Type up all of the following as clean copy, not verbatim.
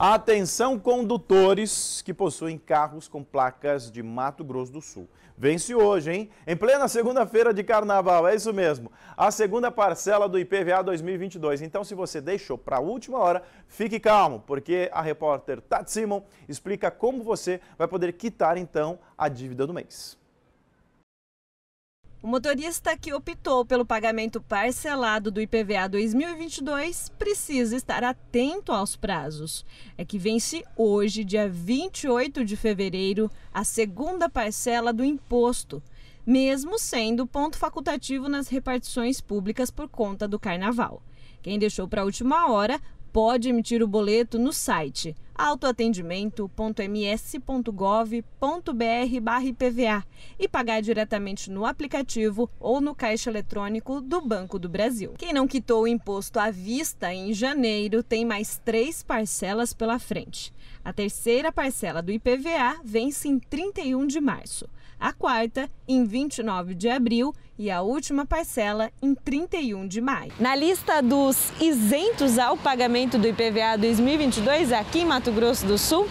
Atenção condutores que possuem carros com placas de Mato Grosso do Sul. Vence hoje, hein? Em plena segunda-feira de carnaval, é isso mesmo. A segunda parcela do IPVA 2022. Então, se você deixou para a última hora, fique calmo, porque a repórter Tati Simon explica como você vai poder quitar, então, a dívida do mês. O motorista que optou pelo pagamento parcelado do IPVA 2022 precisa estar atento aos prazos. É que vence hoje, dia 28 de fevereiro, a segunda parcela do imposto, mesmo sendo ponto facultativo nas repartições públicas por conta do carnaval. Quem deixou para a última hora pode emitir o boleto no site autoatendimento.ms.gov.br/IPVA e pagar diretamente no aplicativo ou no caixa eletrônico do Banco do Brasil. Quem não quitou o imposto à vista em janeiro tem mais 3 parcelas pela frente. A terceira parcela do IPVA vence em 31 de março, a quarta em 29 de abril e a última parcela em 31 de maio. Na lista dos isentos ao pagamento do IPVA 2022 aqui em Mato Grosso do Sul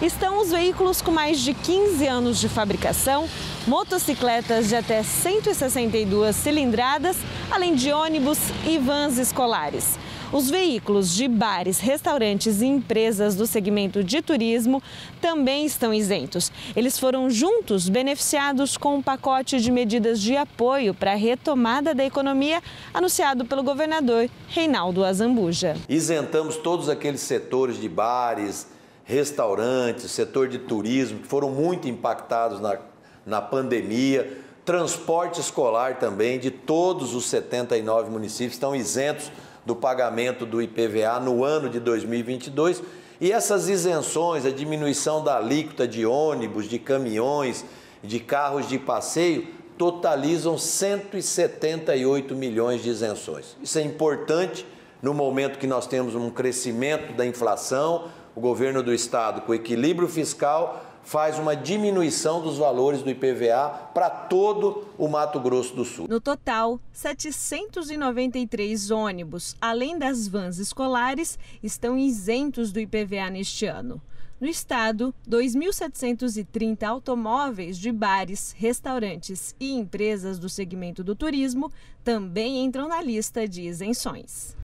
estão os veículos com mais de 15 anos de fabricação, motocicletas de até 162 cilindradas, além de ônibus e vans escolares. Os veículos de bares, restaurantes e empresas do segmento de turismo também estão isentos. Eles foram juntos beneficiados com um pacote de medidas de apoio para a retomada da economia anunciado pelo governador Reinaldo Azambuja. Isentamos todos aqueles setores de bares, restaurantes, setor de turismo, que foram muito impactados na pandemia. Transporte escolar também, de todos os 79 municípios, estão isentos do pagamento do IPVA no ano de 2022. E essas isenções, a diminuição da alíquota de ônibus, de caminhões, de carros de passeio, totalizam 178 milhões de isenções. Isso é importante no momento que nós temos um crescimento da inflação. O governo do estado, com equilíbrio fiscal, faz uma diminuição dos valores do IPVA para todo o Mato Grosso do Sul. No total, 793 ônibus, além das vans escolares, estão isentos do IPVA neste ano. No estado, 2.730 automóveis de bares, restaurantes e empresas do segmento do turismo também entram na lista de isenções.